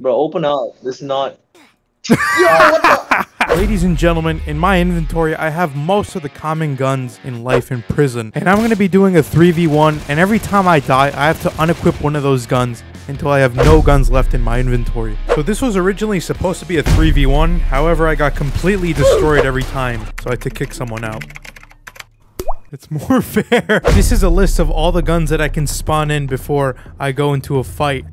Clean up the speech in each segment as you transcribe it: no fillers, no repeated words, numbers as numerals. Bro, open up. This is not... Yo, what the... Ladies and gentlemen, in my inventory, I have most of the common guns in life in prison. And I'm going to be doing a 3v1. And every time I die, I have to unequip one of those guns until I have no guns left in my inventory. So this was originally supposed to be a 3v1. However, I got completely destroyed every time. So I had to kick someone out. It's more fair. This is a list of all the guns that I can spawn in before I go into a fight.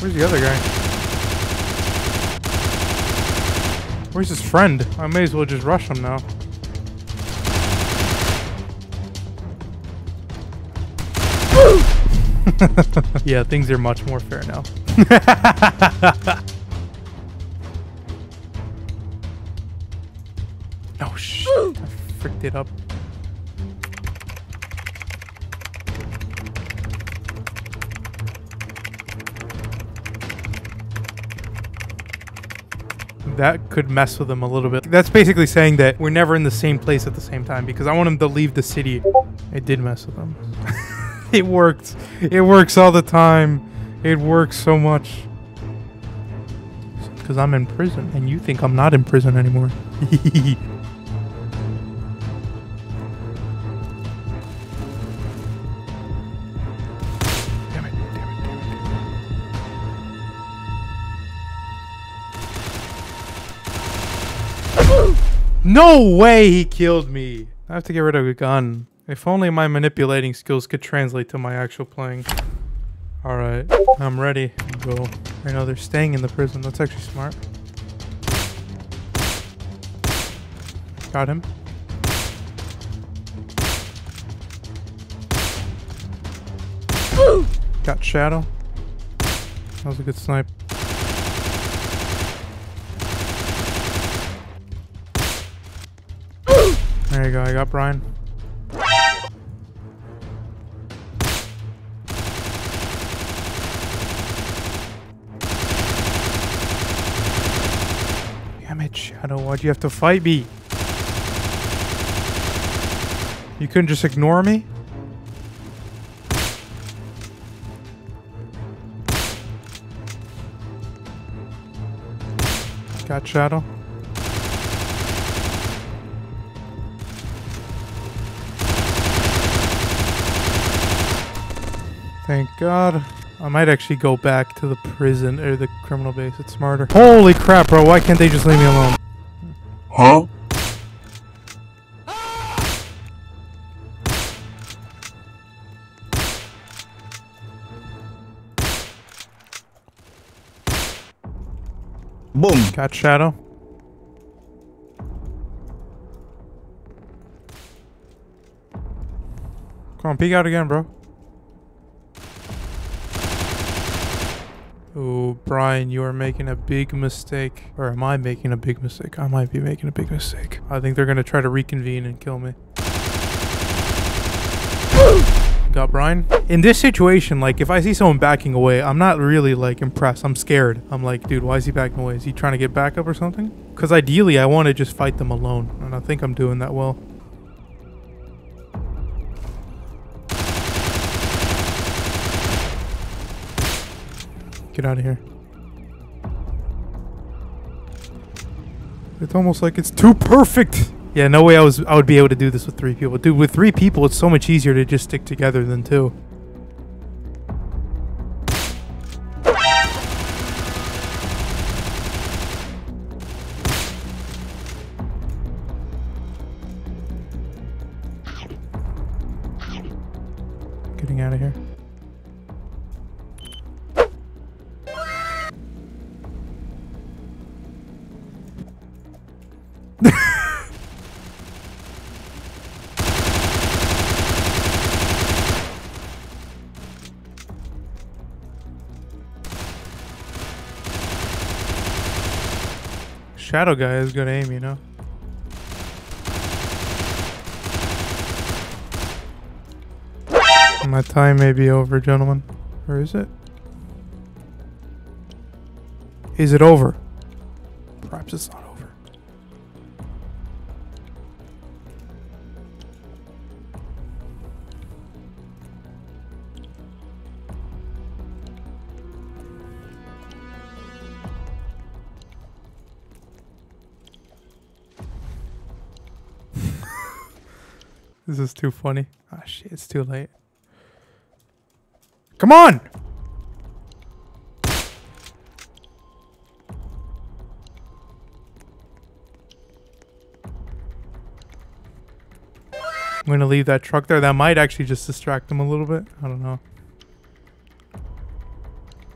Where's the other guy? Where's his friend? I may as well just rush him now. Yeah, things are much more fair now. Oh shit! I fricked it up. That could mess with him a little bit. That's basically saying that we're never in the same place at the same time because I want him to leave the city. It did mess with him. It worked. It works all the time. It works so much. Because I'm in prison and you think I'm not in prison anymore. No way he killed me. I have to get rid of a gun. If only my manipulating skills could translate to my actual playing. Alright, I'm ready. Go. I know they're staying in the prison. That's actually smart. Got him. Got Shadow. That was a good snipe. There you go, I got Brian. Damn it, Shadow, why'd you have to fight me? You couldn't just ignore me? Got Shadow. Thank God. I might actually go back to the prison or the criminal base. It's smarter. Holy crap, bro. Why can't they just leave me alone? Huh? Boom. Got Shadow. Come on, peek out again, bro. Oh, Brian, you are making a big mistake. Or am I making a big mistake? I might be making a big mistake. I think they're going to try to reconvene and kill me. Got Brian. In this situation, like, if I see someone backing away, I'm not really, like, impressed. I'm scared. I'm like, dude, why is he backing away? Is he trying to get back up or something? Because ideally, I want to just fight them alone. And I think I'm doing that well. Get out of here. It's almost like it's too perfect. Yeah, no way I would be able to do this with 3 people. Dude, with 3 people, it's so much easier to just stick together than 2. Getting out of here. Shadow guy has good aim, you know? My time may be over, gentlemen. Or is it? Is it over? Perhaps it's not over. This is too funny. Ah, shit, it's too late. Come on! I'm gonna leave that truck there. That might actually just distract them a little bit. I don't know.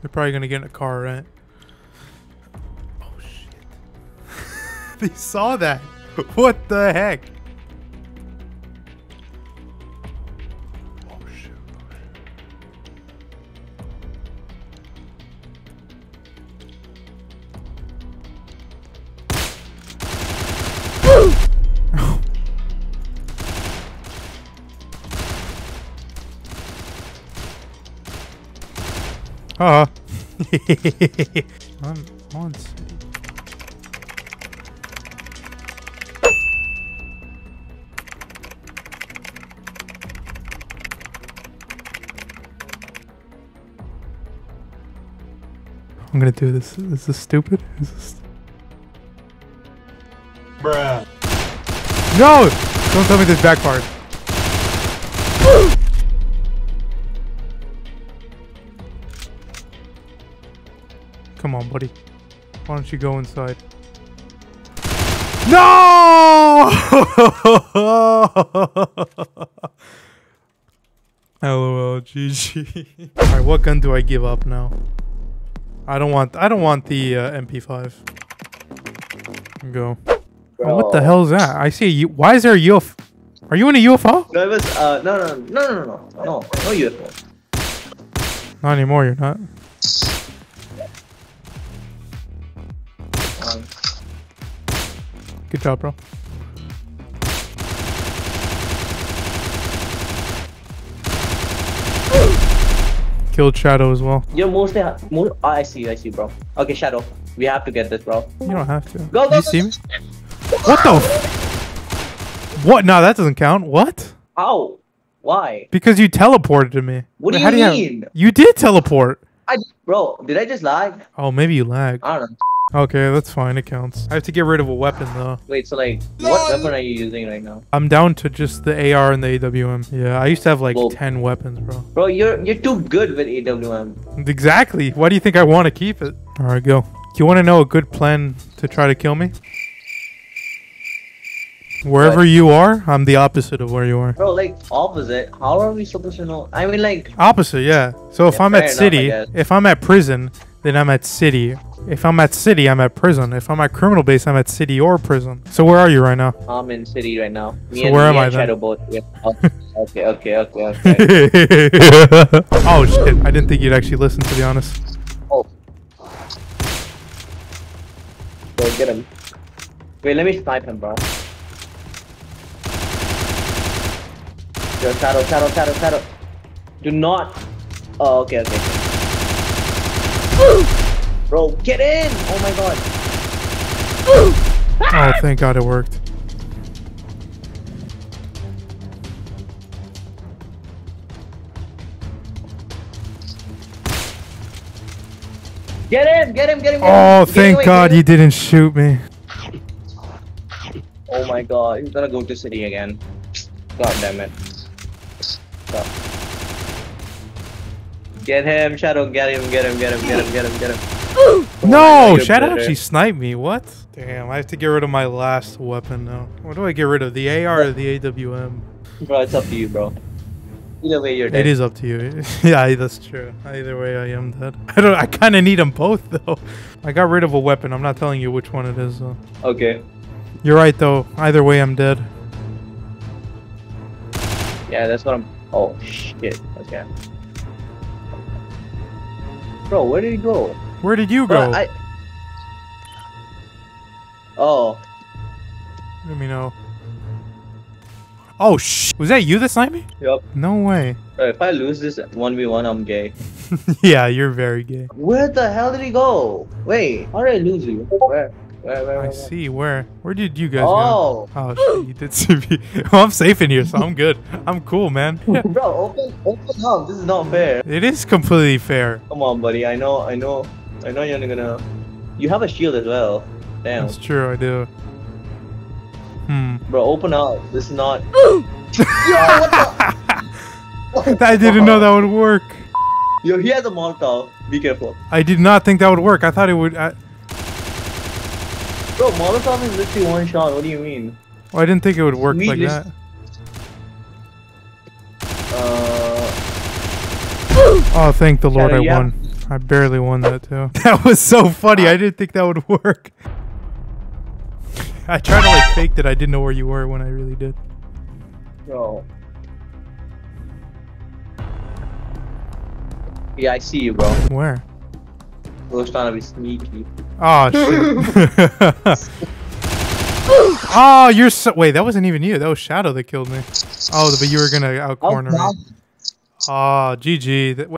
They're probably gonna get in a car, right? Oh, shit. They saw that. What the heck? I'm on city. I'm gonna do this. Is this stupid? Is this bruh. No! Don't tell me this backfired. Come on, buddy. Why don't you go inside? No! LOL, GG. All right, what gun do I give up now? I don't want the MP5. Go. Oh, what the hell is that? I see. Why is there a UFO? Are you in a UFO? No, it was, no UFO. Not anymore. You're not. Good job, bro. Killed Shadow as well. You're mostly... Oh, I see, bro. Okay, Shadow. We have to get this, bro. You don't have to. Go, go, go. You see me? What the... What? No, that doesn't count. What? How? Why? Because you teleported to me. What do you mean? You did teleport. Bro, did I just lag? Oh, maybe you lagged. I don't know. Okay, that's fine. It counts. I have to get rid of a weapon, though. Wait, so, like, what weapon are you using right now? I'm down to just the AR and the AWM. Yeah, I used to have, like, whoa, 10 weapons, bro. Bro, you're too good with AWM. Exactly. Why do you think I want to keep it? All right, go. Do you want to know a good plan to try to kill me? Wherever you are, I'm the opposite of where you are. Bro, like, opposite? How are we supposed to know? I mean, like... Opposite, yeah. So, if I'm at city, if I'm at prison, then I'm at city. If I'm at city, I'm at prison. If I'm at criminal base, I'm at city or prison. So where are you right now? I'm in city right now. So where am I then? Okay. Oh shit, I didn't think you'd actually listen, to be honest. Oh. Go get him. Wait, let me snipe him, bro. Yo, Shadow. Do not. Oh, okay. Bro, get in! Oh my god. Oh, thank god it worked. Get him! Oh, thank god you didn't shoot me. Oh my god, he's gonna go to city again. God damn it. Stop. Get him, Shadow, get him. Oh, no, Shadow actually sniped me. What? Damn, I have to get rid of my last weapon now. What do I get rid of? The AR or the AWM? Bro, it's up to you, bro. Either way, you're dead. It is up to you. Yeah, that's true. Either way, I am dead. I kind of need them both, though. I got rid of a weapon. I'm not telling you which one it is, though. Okay. You're right, though. Either way, I'm dead. Yeah, that's what I'm... Oh, shit. Okay. Bro, where did he go? Where did you go? Oh. Let me know. Oh, sh. Was that you that sniped me? Yep. No way. Bro, if I lose this 1v1, I'm gay. Yeah, you're very gay. Where the hell did he go? Wait, how did I lose you? Where? Where? I see. Where did you guys go? Oh, shit, you did see me. Well, I'm safe in here, so I'm good. I'm cool, man. Bro, open up. This is not fair. It is completely fair. Come on, buddy. I know you're not gonna. You have a shield as well. Damn. That's true. I do. Hmm. Bro, open up. This is not. Yo, what the? I didn't know that would work. Yo, he has a Molotov. Be careful. I did not think that would work. I thought it would. Bro, Molotov is literally one shot. What do you mean? Well, I didn't think it would work like that. Oh, thank the Lord, I won. I barely won that too. That was so funny. I didn't think that would work. I tried to like fake that I didn't know where you were when I really did. Bro. Yeah, I see you, bro. Where? I was trying to be sneaky. Oh, shit. Oh, you're so. Wait, that wasn't even you. That was Shadow that killed me. Oh, but you were gonna out corner me. Oh, GG.